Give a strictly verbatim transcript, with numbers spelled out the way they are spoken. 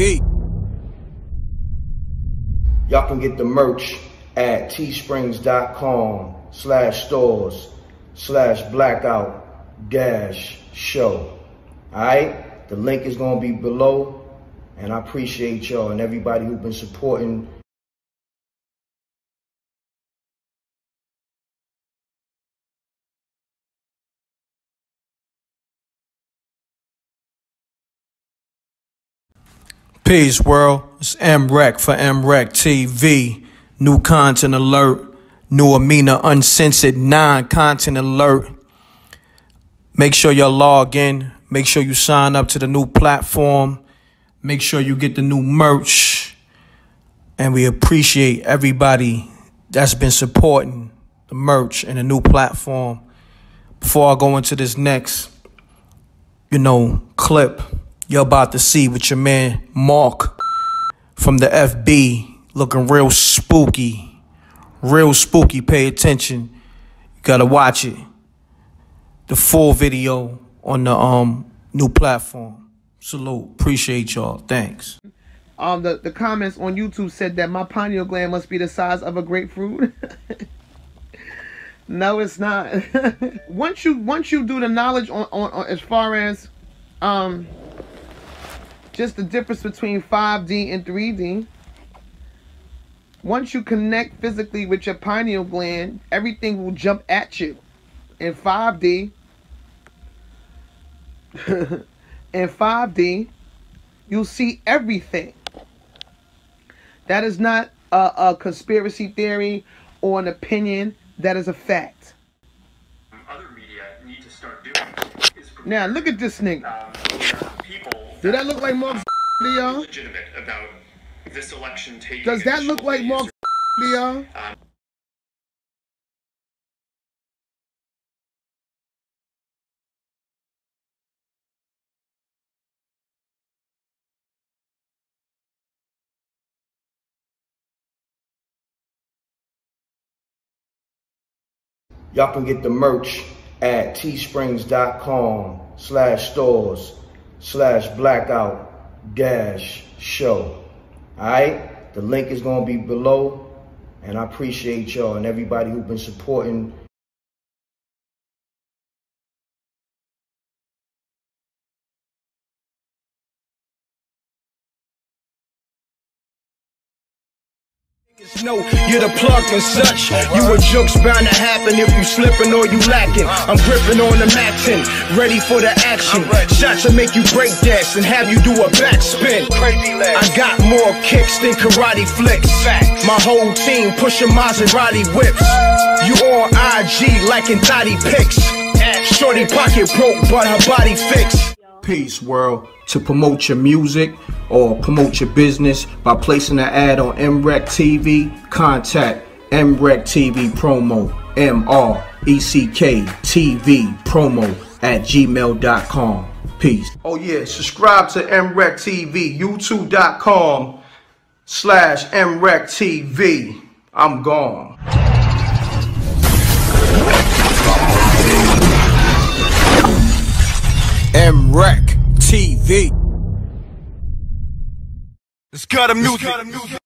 T V. Y'all can get the merch at teespring dot com slash stores slash blackout dash show. All right, the link is going to be below, and I appreciate y'all and everybody who's been supporting. Peace, world. It's M.Reck for M.Reck T V. New content alert. New Aminah Uncensored nine content alert. Make sure you log in. Make sure you sign up to the new platform. Make sure you get the new merch. And we appreciate everybody that's been supporting the merch and the new platform. Before I go into this next, you know, clip, you're about to see with your man Mark from the F B, looking real spooky, real spooky. Pay attention, you gotta watch it. The full video on the um new platform. Salute, appreciate y'all. Thanks. Um, the the comments on YouTube said that my pineal gland must be the size of a grapefruit. No, it's not. once you once you do the knowledge on on, on as far as um. just the difference between five D and three D. Once you connect physically with your pineal gland, everything will jump at you. In five D, in five D, you'll see everything. That is not a, a conspiracy theory or an opinion. That is a fact. Other media need to start doing is now look at this nigga. Um, Did that look like Mark's to y'all? About this election taking Does that look like Mark's to y'all? Y'all can get the merch at teespring dot com slash stores slash blackout dash show. All right, the link is going to be below, and I appreciate y'all and everybody who's been supporting. No, you're the plug and such. You a joke's bound to happen if you slipping or you lacking. I'm gripping on the maxin', ready for the action. Shots will make you break dance and have you do a backspin. I got more kicks than karate flicks. My whole team pushing Maserati whips. You on I G liking thotty pics. Shorty pocket broke, but her body fixed. Peace, world. To promote your music or promote your business by placing an ad on M.Reck T V, contact M.Reck T V Promo, M R E C K T V Promo at gmail dot com. Peace. Oh yeah, subscribe to M.Reck T V, youtube dot com slash M.Reck T V. I'm gone. M.Reck T V. Let's cut him music.